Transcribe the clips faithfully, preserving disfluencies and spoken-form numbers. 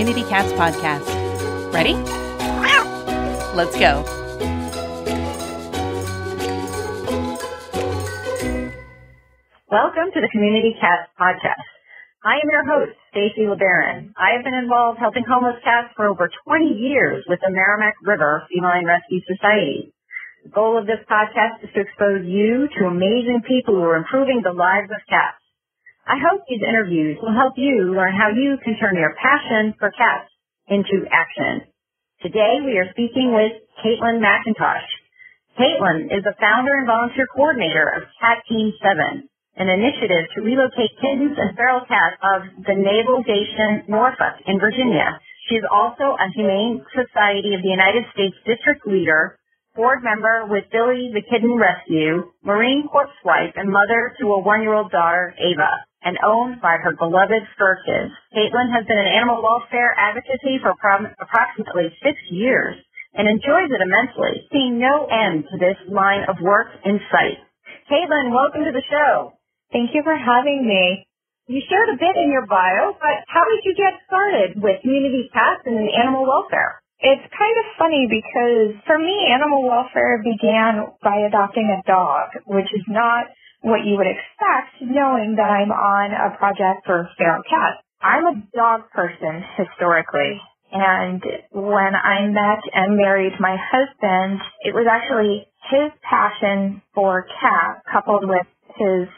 Community Cats Podcast. Ready? Let's go. Welcome to the Community Cats Podcast. I am your host, Stacey LeBaron. I have been involved helping homeless cats for over twenty years with the Merrimack River Feline Rescue Society. The goal of this podcast is to expose you to amazing people who are improving the lives of cats. I hope these interviews will help you learn how you can turn your passion for cats into action. Today we are speaking with Caitlyn Macintosh. Caitlyn is the founder and volunteer coordinator of Cat Team seven, an initiative to relocate kittens and feral cats of the Naval Station Norfolk in Virginia. She is also a Humane Society of the United States district leader, board member with Billy the Kitten Rescue, Marine Corps wife, and mother to a one-year-old daughter, Ava, and owned by her beloved fur kids. Caitlyn has been an animal welfare advocacy for approximately six years and enjoys it immensely, seeing no end to this line of work in sight. Caitlyn, welcome to the show. Thank you for having me. You shared a bit in your bio, but how did you get started with community cats and animal welfare? It's kind of funny because for me, animal welfare began by adopting a dog, which is not what you would expect knowing that I'm on a project for feral cats. I'm a dog person historically, and when I met and married my husband, it was actually his passion for cats coupled with his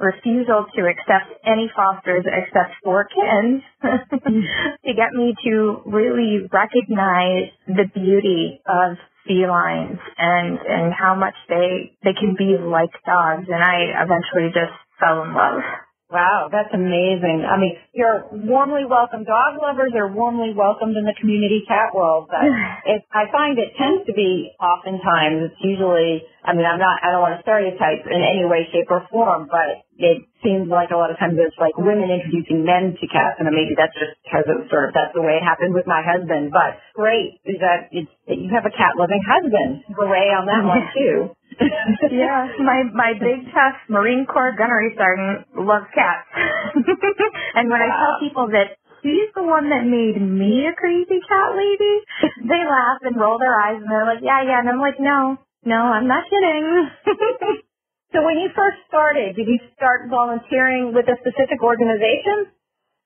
refusal to accept any fosters except for kittens to get me to really recognize the beauty of felines and, and how much they, they can be like dogs. And I eventually just fell in love. Wow, that's amazing. I mean, you're warmly welcome. Dog lovers are warmly welcomed in the community cat world. But it, I find it tends to be oftentimes, it's usually, I mean, I'm not, I don't want to stereotype in any way, shape, or form, but it seems like a lot of times it's like women introducing men to cats, and maybe that's just because it was sort of, that's the way it happened with my husband, but great that, it's, that you have a cat-loving husband. Hooray on that one, too. Yeah, my, my big, tough Marine Corps gunnery sergeant loves cats. And when wow. I tell people that he's the one that made me a crazy cat lady, they laugh and roll their eyes, and they're like, yeah, yeah, and I'm like, no. No, I'm not kidding. So when you first started, did you start volunteering with a specific organization?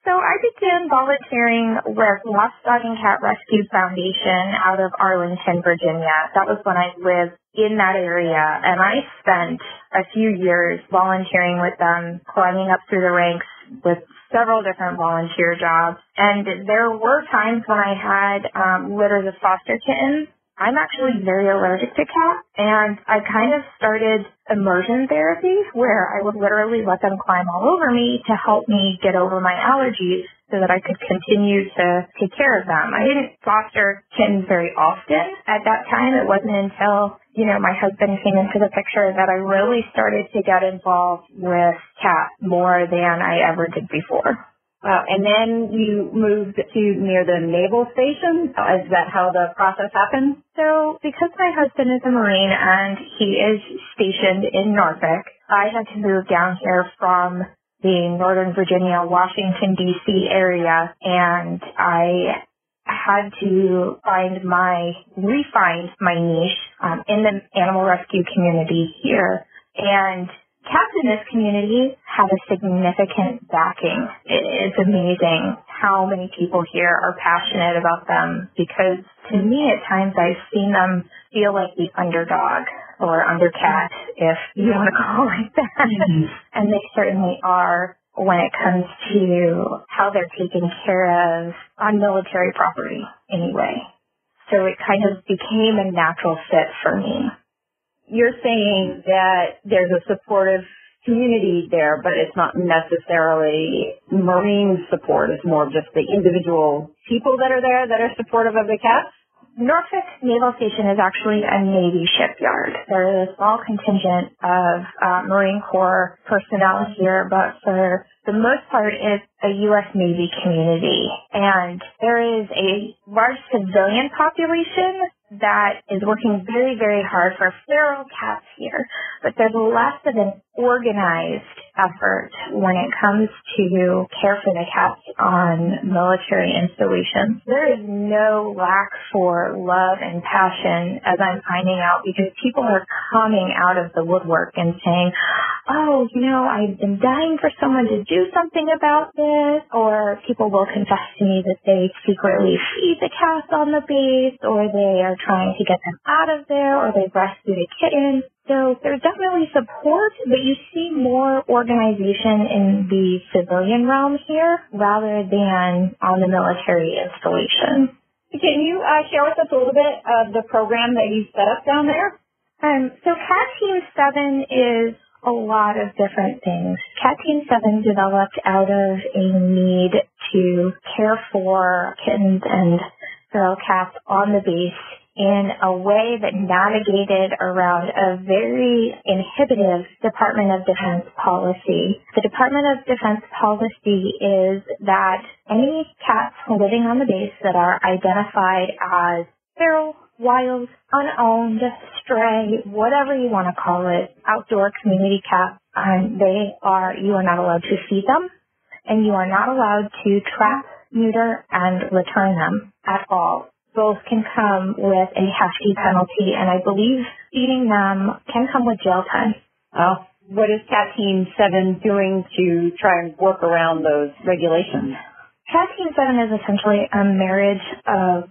So I began volunteering with Lost Dog and Cat Rescue Foundation out of Arlington, Virginia. That was when I lived in that area, and I spent a few years volunteering with them, climbing up through the ranks with several different volunteer jobs. And there were times when I had um, litters of foster kittens. I'm actually very allergic to cats, and I kind of started immersion therapy where I would literally let them climb all over me to help me get over my allergies so that I could continue to take care of them. I didn't foster kittens very often at that time. It wasn't until, you know, my husband came into the picture that I really started to get involved with cats more than I ever did before. Wow. And then you moved to near the Naval Station? Is that how the process happened? So because my husband is a Marine and he is stationed in Norfolk, I had to move down here from the Northern Virginia, Washington, D C area, and I had to find my, re-find my niche um, in the animal rescue community here. And cats in this community have a significant backing. It's amazing how many people here are passionate about them because, to me, at times I've seen them feel like the underdog or undercat, if you want to call it that. Mm-hmm. And they certainly are when it comes to how they're taken care of on military property anyway. So it kind of became a natural fit for me. You're saying that there's a supportive community there, but it's not necessarily Marine support. It's more just the individual people that are there that are supportive of the cats? Norfolk Naval Station is actually a Navy shipyard. There is a small contingent of uh, Marine Corps personnel here, but for the most part, it's a U S Navy community. And there is a large civilian population that is working very, very hard for feral cats here, but there's less of an organized effort when it comes to care for the cats on military installations. There is no lack for love and passion, as I'm finding out, because people are coming out of the woodwork and saying, oh, you know, I've been dying for someone to do something about this, or people will confess to me that they secretly feed the cats on the base, or they are trying to get them out of there, or they've rescued a kitten. So there's definitely support, but you see more organization in the civilian realm here rather than on the military installation. Can you uh, share with us a little bit of the program that you set up down there? Um, so Cat Team seven is a lot of different things. Cat Team seven developed out of a need to care for kittens and feral cats on the base in a way that navigated around a very inhibitive Department of Defense policy. The Department of Defense policy is that any cats living on the base that are identified as feral, wild, unowned, stray, whatever you want to call it, outdoor community cats, um, they are, you are not allowed to feed them, and you are not allowed to trap, neuter, and return them at all. Both can come with a hefty penalty, and I believe feeding them can come with jail time. Oh, what is Cat Team seven doing to try and work around those regulations? Cat Team seven is essentially a marriage of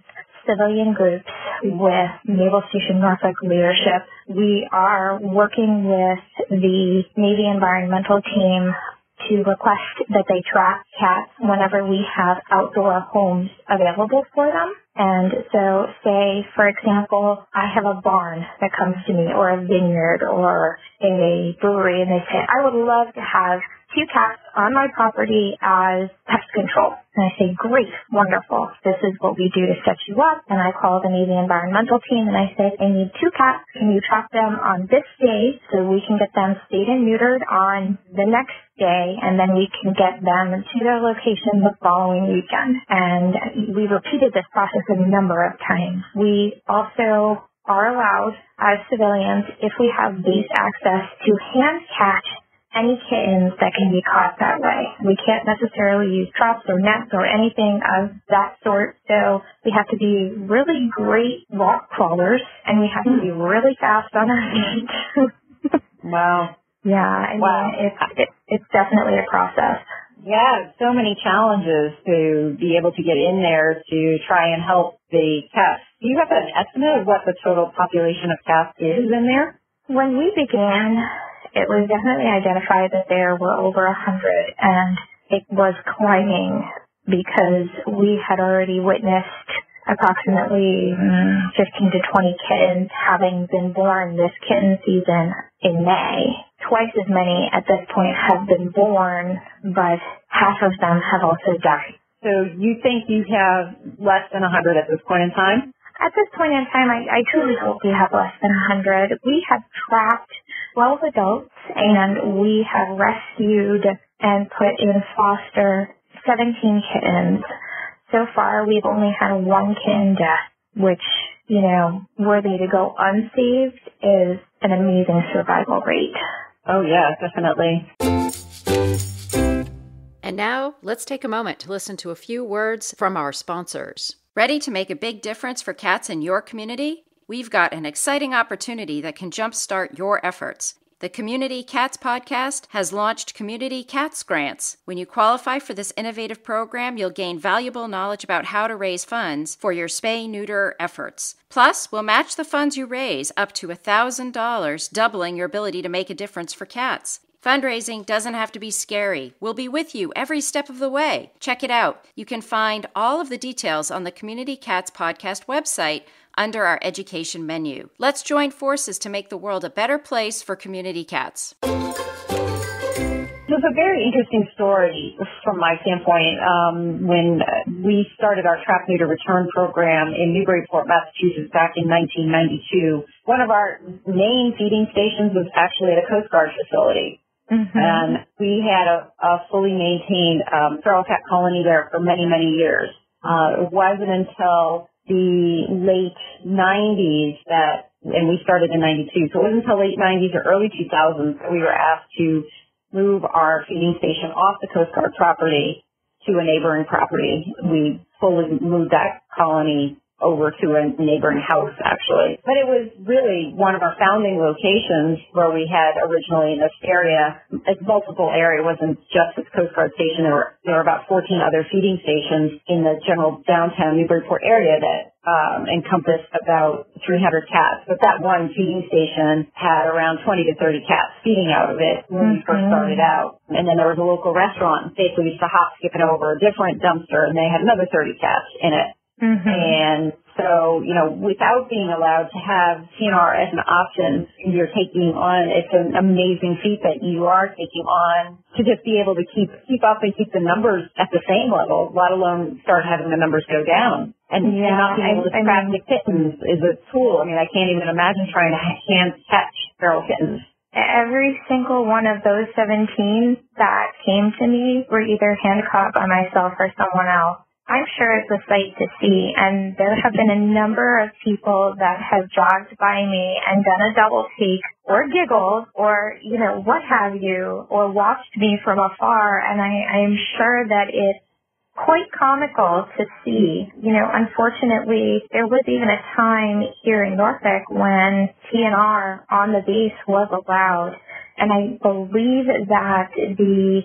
civilian groups with Naval Station Norfolk leadership. We are working with the Navy environmental team to request that they track cats whenever we have outdoor homes available for them. And so, say, for example, I have a barn that comes to me, or a vineyard, or a brewery, and they say, I would love to have two cats on my property as pest control. And I say, great, wonderful. This is what we do to set you up. And I call the Navy environmental team and I say, I need two cats. Can you track them on this day so we can get them spayed and neutered on the next day, and then we can get them to their location the following weekend? And we repeated this process a number of times. We also are allowed as civilians, if we have base access, to hand catch any kittens that can be caught that way. We can't necessarily use traps or nets or anything of that sort, so we have to be really great rock crawlers, and we have to be really fast on our feet. Wow. Yeah, I wow. mean, it's, it, it's definitely a process. Yeah, so many challenges to be able to get in there to try and help the cats. Do you have an estimate of what the total population of cats is in there? When we began, it was definitely identified that there were over a hundred, and it was climbing because we had already witnessed approximately fifteen to twenty kittens having been born this kitten season in May. Twice as many at this point have been born, but half of them have also died. So you think you have less than a hundred at this point in time? At this point in time, I, I truly hope we have less than a hundred. We have trapped twelve adults, and we have rescued and put in foster seventeen kittens. So far, we've only had one kitten death, which, you know, were they to go unsaved is an amazing survival rate. Oh, yeah, definitely. And now, let's take a moment to listen to a few words from our sponsors. Ready to make a big difference for cats in your community? We've got an exciting opportunity that can jumpstart your efforts. The Community Cats Podcast has launched Community Cats Grants. When you qualify for this innovative program, you'll gain valuable knowledge about how to raise funds for your spay-neuter efforts. Plus, we'll match the funds you raise up to one thousand dollars, doubling your ability to make a difference for cats. Fundraising doesn't have to be scary. We'll be with you every step of the way. Check it out. You can find all of the details on the Community Cats Podcast website under our education menu. Let's join forces to make the world a better place for community cats. It was a very interesting story from my standpoint. Um, when we started our trap neuter return program in Newburyport, Massachusetts back in nineteen ninety-two, one of our main feeding stations was actually at a Coast Guard facility. Mm-hmm. And we had a, a fully maintained um, feral cat colony there for many, many years. Uh, it wasn't until the late nineties that, and we started in ninety-two, so it wasn't until late nineties or early two thousands that we were asked to move our feeding station off the Coast Guard property to a neighboring property. We fully moved that colony over to a neighboring house, actually. But it was really one of our founding locations where we had originally in this area. It's multiple area. It wasn't just this Coast Guard station. There were, there were about fourteen other feeding stations in the general downtown Newburyport area that um, encompassed about three hundred cats. But that one feeding station had around twenty to thirty cats feeding out of it when we mm-hmm. first started out. And then there was a local restaurant. Basically, we used to hop, skip, and over a different dumpster, and they had another thirty cats in it. Mm-hmm. And so, you know, without being allowed to have T N R as an option, you're taking on, it's an amazing feat that you are taking on to just be able to keep, keep up and keep the numbers at the same level, let alone start having the numbers go down. And, yeah, and not being able to craft the kittens is a tool. I mean, I can't even imagine trying to hand catch feral kittens. Every single one of those seventeen that came to me were either hand caught by myself or someone else. I'm sure it's a sight to see, and there have been a number of people that have jogged by me and done a double take or giggled or, you know, what have you, or watched me from afar, and I, I am sure that it's quite comical to see. You know, unfortunately, there was even a time here in Norfolk when T N R on the base was allowed, and I believe that the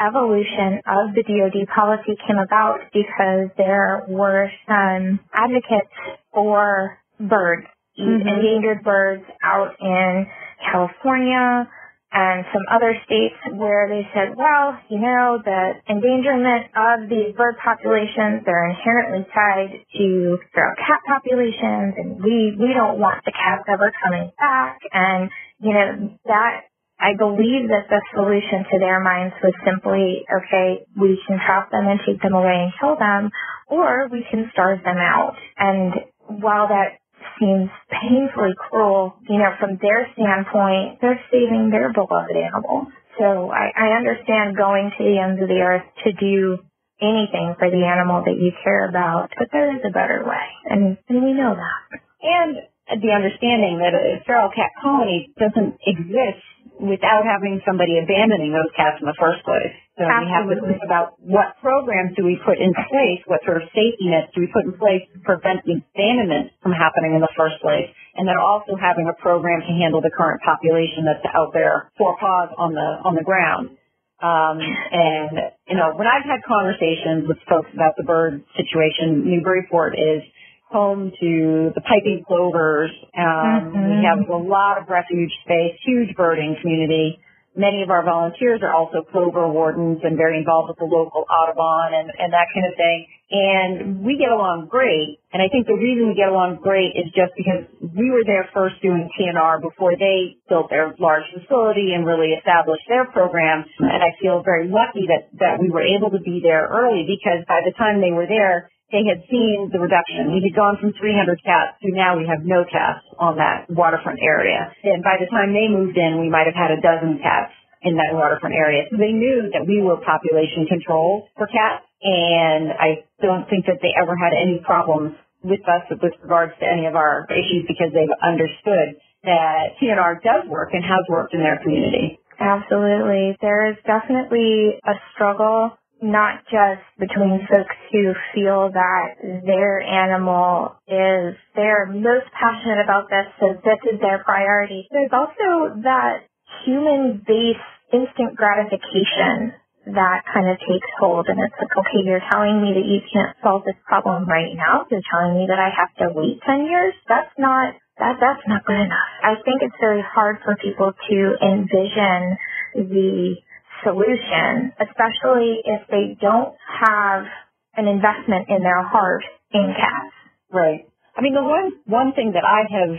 evolution of the D O D policy came about because there were some advocates for birds, mm-hmm. endangered birds out in California and some other states where they said, well, you know, the endangerment of these bird populations, they're inherently tied to feral cat populations, and we, we don't want the cats ever coming back. And, you know, that I believe that the solution to their minds was simply, okay, we can trap them and take them away and kill them, or we can starve them out. And while that seems painfully cruel, you know, from their standpoint, they're saving their beloved animal. So I, I understand going to the ends of the earth to do anything for the animal that you care about, but there is a better way, and, and we know that. And the understanding that a feral cat colony doesn't exist without having somebody abandoning those cats in the first place. So Absolutely. We have to think about what programs do we put in place, what sort of safety nets do we put in place to prevent the abandonment from happening in the first place, and then also having a program to handle the current population that's out there for paws on the on the ground. Um, and, you know, when I've had conversations with folks about the bird situation, Newburyport is home to the piping plovers. Um, mm-hmm. We have a lot of refuge space, huge birding community. Many of our volunteers are also plover wardens and very involved with the local Audubon and, and that kind of thing. And we get along great. And I think the reason we get along great is just because we were there first doing T N R before they built their large facility and really established their program. And I feel very lucky that, that we were able to be there early, because by the time they were there, they had seen the reduction. We had gone from three hundred cats to now we have no cats on that waterfront area. And by the time they moved in, we might have had a dozen cats in that waterfront area. So they knew that we were population control for cats, and I don't think that they ever had any problems with us with regards to any of our issues, because they've understood that T N R does work and has worked in their community. Absolutely. There is definitely a struggle, not just between folks who feel that their animal is, they're most passionate about this, so this is their priority. There's also that human-based instant gratification that kind of takes hold, and it's like, okay, you're telling me that you can't solve this problem right now. You're telling me that I have to wait ten years? That's not, that, that's not good enough. I think it's very hard for people to envision the solution, especially if they don't have an investment in their heart in cats. Right. I mean, the one one thing that I have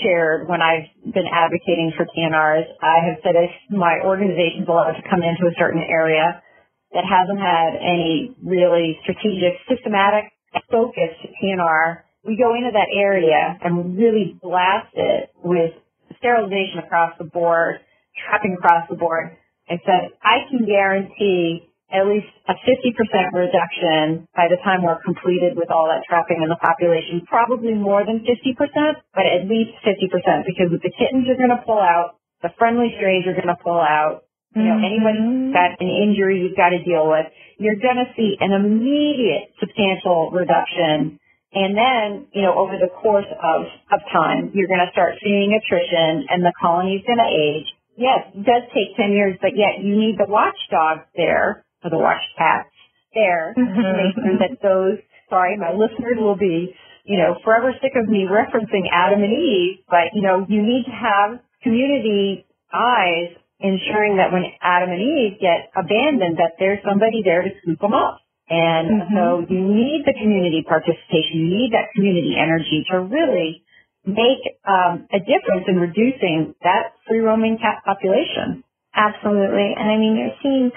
shared when I've been advocating for T N R is I have said if my organization's allowed to come into a certain area that hasn't had any really strategic, systematic, focused T N R, we go into that area and really blast it with sterilization across the board, trapping across the board. I said, I can guarantee at least a fifty percent reduction by the time we're completed with all that trapping in the population, probably more than fifty percent, but at least fifty percent, because with the kittens you're going to pull out, the friendly strays you're going to pull out, You know, anybody's got an injury you've got to deal with, you're going to see an immediate substantial reduction. And then, you know, over the course of, of time, you're going to start seeing attrition and the colony's going to age. Yes, it does take ten years, but yet you need the watchdogs there, or the watch cats there, mm-hmm. to make sure that those, sorry, my listeners will be, you know, forever sick of me referencing Adam and Eve, but, you know, you need to have community eyes ensuring that when Adam and Eve get abandoned, that there's somebody there to scoop them up. And mm-hmm. so you need the community participation. You need that community energy to really make um, a difference in reducing that free-roaming cat population. Absolutely. And, I mean, you're seeing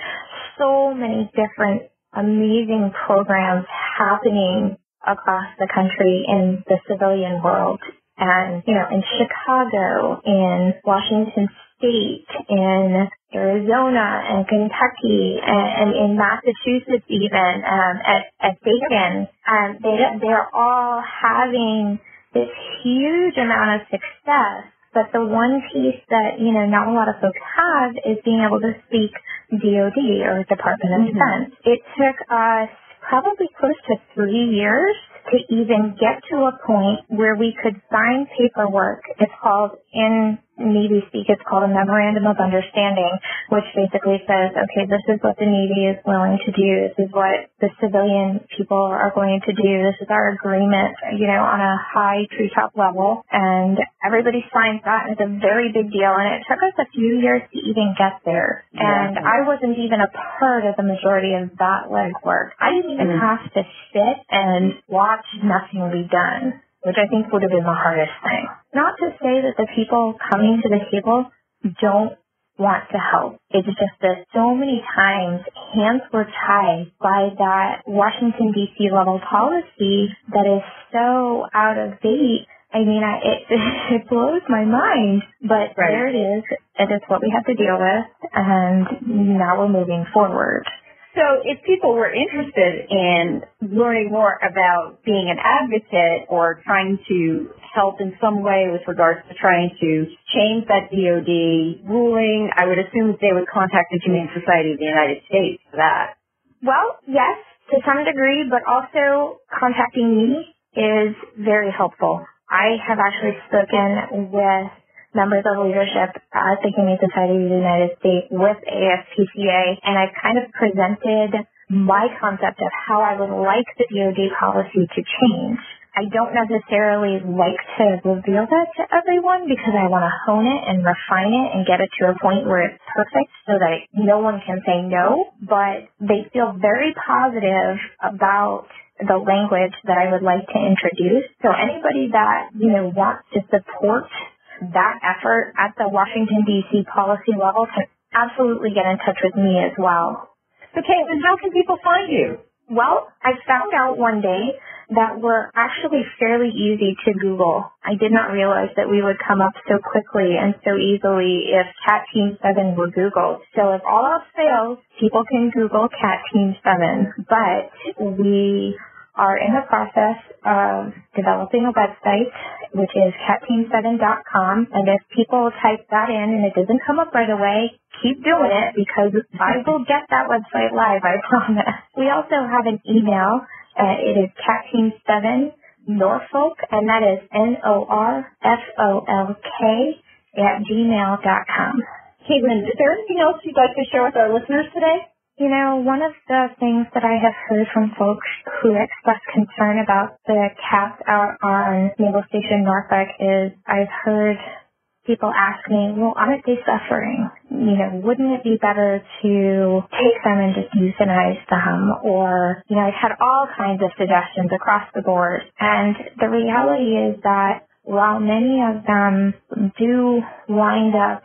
so many different amazing programs happening across the country in the civilian world. And, you know, in Chicago, in Washington State, in Arizona, and Kentucky, and, and in Massachusetts even, um, at, at Bacon, um, they, they're all having this huge amount of success. But the one piece that, you know, not a lot of folks have is being able to speak D O D, or Department of mm-hmm. Defense. It took us probably close to three years to even get to a point where we could sign paperwork. It's called, in Navy speak, it's called a Memorandum of Understanding, which basically says, okay, this is what the Navy is willing to do. This is what the civilian people are going to do. This is our agreement, you know, on a high treetop level. And everybody signs that, and it's a very big deal. And it took us a few years to even get there. Yeah. And I wasn't even a part of the majority of that legwork. I didn't even mm. have to sit and watch nothing be done, which I think would have been the hardest thing. Not to say that the people coming to the table don't want to help. It's just that so many times hands were tied by that Washington, D C level policy that is so out of date. I mean, I, it, it blows my mind, but right. there it is. It is what we have to deal with, and now we're moving forward. So if people were interested in learning more about being an advocate or trying to help in some way with regards to trying to change that D O D ruling, I would assume that they would contact the Humane Society of the United States for that. Well, yes, to some degree, but also contacting me is very helpful. I have actually spoken with members of leadership at the Humane Society of the United States with A S P C A, and I kind of presented my concept of how I would like the D O D policy to change. I don't necessarily like to reveal that to everyone because I want to hone it and refine it and get it to a point where it's perfect so that no one can say no, but they feel very positive about the language that I would like to introduce. So anybody that, you know, wants to support that effort at the Washington, D C policy level can absolutely get in touch with me as well. So, Caitlyn, how can people find you? Well, I found out one day that we're actually fairly easy to Google. I did not realize that we would come up so quickly and so easily if Cat Team seven were Googled. So if all else fails, people can Google Cat Team seven. But we are in the process of developing a website, which is cat team seven dot com. And if people type that in and it doesn't come up right away, keep doing it because I will get that website live, I promise. We also have an email. Uh, it is cat team seven Norfolk, and that is N O R F O L K at gmail dot com. Caitlyn, is there anything else you'd like to share with our listeners today? You know, one of the things that I have heard from folks who express concern about the cats out on Naval Station Norfolk is I've heard people ask me, well, aren't they suffering? You know, wouldn't it be better to take them and just euthanize them? Or, you know, I've had all kinds of suggestions across the board. And the reality is that while many of them do wind up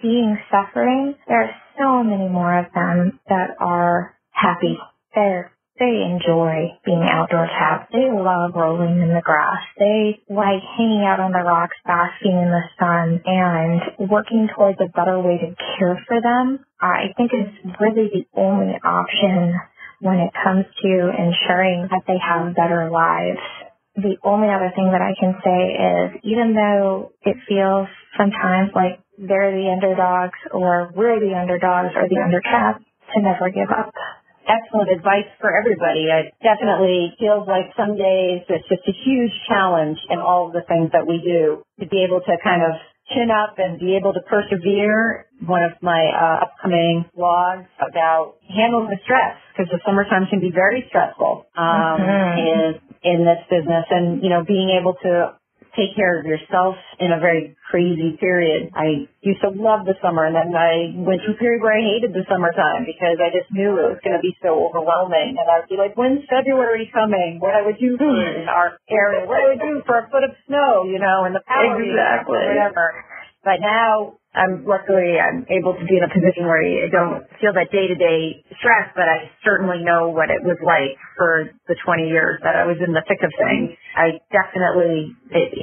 seeing suffering, there are so many more of them that are happy. They're, they enjoy being outdoor cats. They love rolling in the grass. They like hanging out on the rocks, basking in the sun, and working towards a better way to care for them. I think it's really the only option when it comes to ensuring that they have better lives. The only other thing that I can say is even though it feels sometimes like they're the underdogs, or we're the underdogs, or the undercats, to never give up. Excellent advice for everybody. It definitely feels like some days it's just a huge challenge in all of the things that we do. To be able to kind of chin up and be able to persevere. One of my uh, upcoming blogs about handling the stress, because the summertime can be very stressful um, mm-hmm. in, in this business. And, you know, being able to take care of yourself in a very crazy period. I used to love the summer, and then I went through a period where I hated the summertime because I just knew it was going to be so overwhelming. And I would be like, when's February coming? What I would do for in our area? What I would do for a foot of snow, you know, and the power exactly. or whatever. But now, I'm luckily I'm able to be in a position where I don't feel that day-to-day stress, but I certainly know what it was like for the twenty years that I was in the thick of things. I definitely,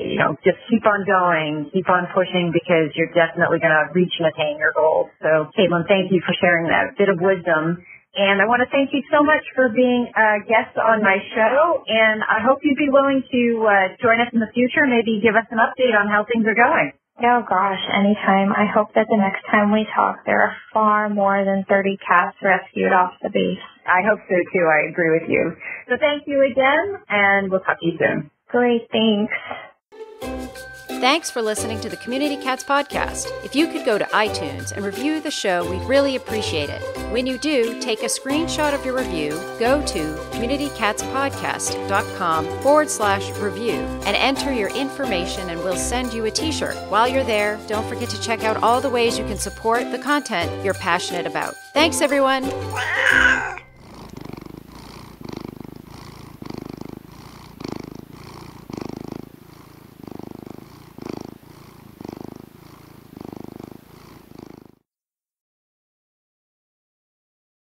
you know, just keep on going, keep on pushing, because you're definitely going to reach and attain your goals. So, Caitlyn, thank you for sharing that bit of wisdom. And I want to thank you so much for being a guest on my show, and I hope you'd be willing to uh, join us in the future, maybe give us an update on how things are going. Oh, gosh, anytime. I hope that the next time we talk, there are far more than thirty cats rescued off the base. I hope so, too. I agree with you. So thank you again, and we'll talk to you soon. Great, thanks. Thanks for listening to the Community Cats Podcast. If you could go to iTunes and review the show, we'd really appreciate it. When you do, take a screenshot of your review, go to communitycatspodcast.com forward slash review, and enter your information, and we'll send you a t-shirt. While you're there, don't forget to check out all the ways you can support the content you're passionate about. Thanks, everyone.